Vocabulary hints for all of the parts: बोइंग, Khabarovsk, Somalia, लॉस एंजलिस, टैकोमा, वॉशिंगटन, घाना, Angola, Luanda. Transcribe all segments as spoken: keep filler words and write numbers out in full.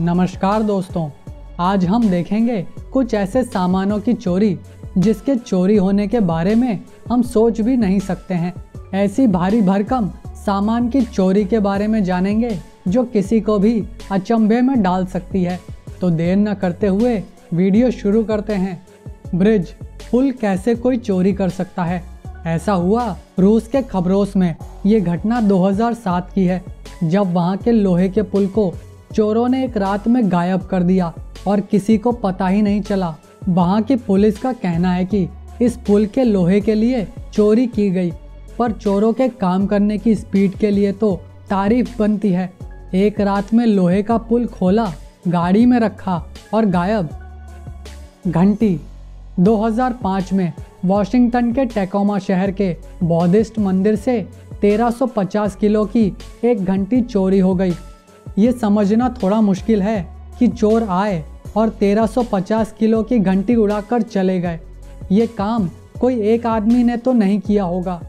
नमस्कार दोस्तों, आज हम देखेंगे कुछ ऐसे सामानों की चोरी जिसके चोरी होने के बारे में हम सोच भी नहीं सकते हैं। ऐसी भारी भरकम सामान की चोरी के बारे में जानेंगे जो किसी को भी अचंभे में डाल सकती है। तो देर न करते हुए वीडियो शुरू करते हैं। ब्रिज पुल कैसे कोई चोरी कर सकता है? ऐसा हुआ रूस के खबरोस में। ये घटना दो हज़ार सात की है, जब वहाँ के लोहे के पुल को चोरों ने एक रात में गायब कर दिया और किसी को पता ही नहीं चला। वहाँ की पुलिस का कहना है कि इस पुल के लोहे के लिए चोरी की गई, पर चोरों के काम करने की स्पीड के लिए तो तारीफ बनती है। एक रात में लोहे का पुल खोला, गाड़ी में रखा और गायब। घंटी दो हज़ार पाँच में वॉशिंगटन के टैकोमा शहर के बौद्धिस्ट मंदिर से तेरह सौ पचास किलो की एक घंटी चोरी हो गई। ये समझना थोड़ा मुश्किल है कि चोर आए और तेरह सौ पचास किलो की घंटी उड़ाकर चले गए। ये काम कोई एक आदमी ने तो नहीं किया होगा।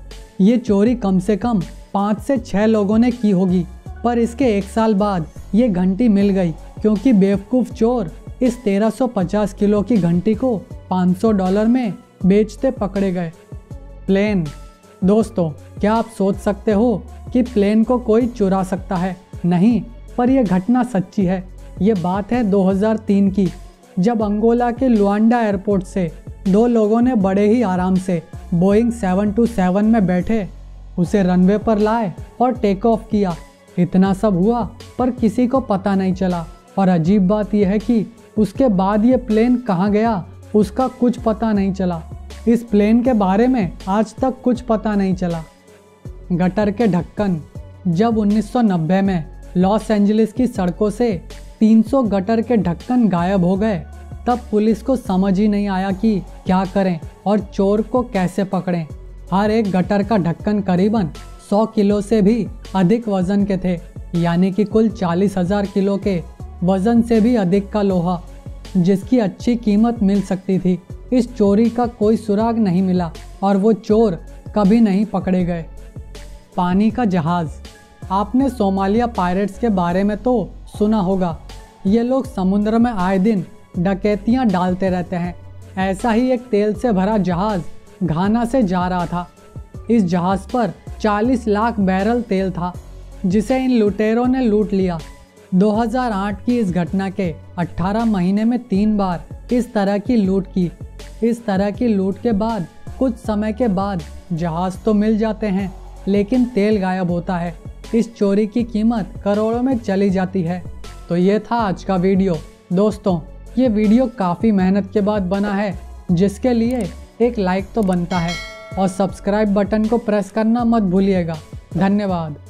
ये चोरी कम से कम पाँच से छः लोगों ने की होगी, पर इसके एक साल बाद ये घंटी मिल गई क्योंकि बेवकूफ़ चोर इस तेरह सौ पचास किलो की घंटी को पाँच सौ डॉलर में बेचते पकड़े गए। प्लेन। दोस्तों, क्या आप सोच सकते हो कि प्लेन को कोई चुरा सकता है? नहीं, पर यह घटना सच्ची है। ये बात है दो हज़ार तीन की, जब अंगोला के लुआंडा एयरपोर्ट से दो लोगों ने बड़े ही आराम से बोइंग सेवन टू सेवन में बैठे उसे रनवे पर लाए और टेक ऑफ किया। इतना सब हुआ पर किसी को पता नहीं चला, और अजीब बात यह है कि उसके बाद ये प्लेन कहाँ गया उसका कुछ पता नहीं चला। इस प्लेन के बारे में आज तक कुछ पता नहीं चला। गटर के ढक्कन। जब उन्नीस सौ नब्बे में लॉस एंजलिस की सड़कों से तीन सौ गटर के ढक्कन गायब हो गए, तब पुलिस को समझ ही नहीं आया कि क्या करें और चोर को कैसे पकड़ें। हर एक गटर का ढक्कन करीबन सौ किलो से भी अधिक वज़न के थे, यानी कि कुल चालीस हज़ार किलो के वज़न से भी अधिक का लोहा, जिसकी अच्छी कीमत मिल सकती थी। इस चोरी का कोई सुराग नहीं मिला और वो चोर कभी नहीं पकड़े गए। पानी का जहाज़। आपने सोमालिया पायरेट्स के बारे में तो सुना होगा। ये लोग समुद्र में आए दिन डकैतियाँ डालते रहते हैं। ऐसा ही एक तेल से भरा जहाज़ घाना से जा रहा था। इस जहाज़ पर चालीस लाख बैरल तेल था, जिसे इन लुटेरों ने लूट लिया। दो हज़ार आठ की इस घटना के अठारह महीने में तीन बार इस तरह की लूट की। इस तरह की लूट के बाद कुछ समय के बाद जहाज़ तो मिल जाते हैं, लेकिन तेल गायब होता है। इस चोरी की कीमत करोड़ों में चली जाती है। तो ये था आज का वीडियो। दोस्तों, ये वीडियो काफ़ी मेहनत के बाद बना है, जिसके लिए एक लाइक तो बनता है, और सब्सक्राइब बटन को प्रेस करना मत भूलिएगा। धन्यवाद।